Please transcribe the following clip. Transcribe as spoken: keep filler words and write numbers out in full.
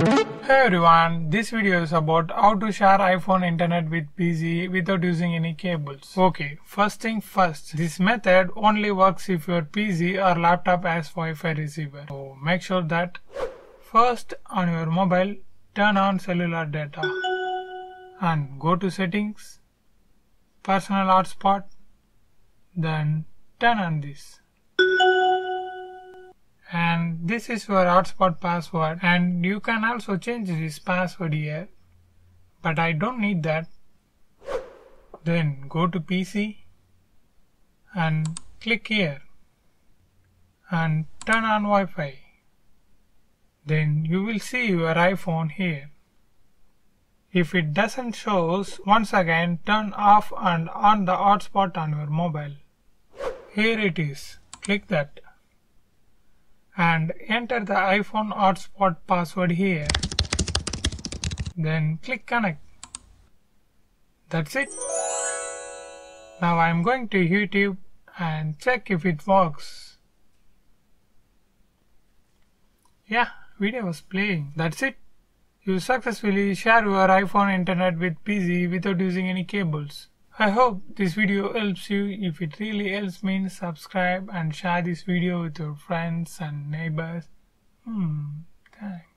Hey everyone, this video is about how to share iPhone internet with P C without using any cables. Okay, first thing first, this method only works if your P C or laptop has Wi-Fi receiver. So make sure that first on your mobile, turn on cellular data and go to settings, personal hotspot, then turn on this. And this is your hotspot password, and you can also change this password here, but I don't need that. Then go to P C and click here and turn on Wi-Fi. Then you will see your iPhone here. If it doesn't show, once again turn off and on the hotspot on your mobile. Here it is, click that. And enter the iPhone hotspot password here. Then click connect. That's it. Now I'm going to YouTube and check if it works. Yeah, video was playing. That's it. You successfully share your iPhone internet with P C without using any cables. I hope this video helps you. If it really helps, means subscribe and share this video with your friends and neighbors. Hmm, thanks.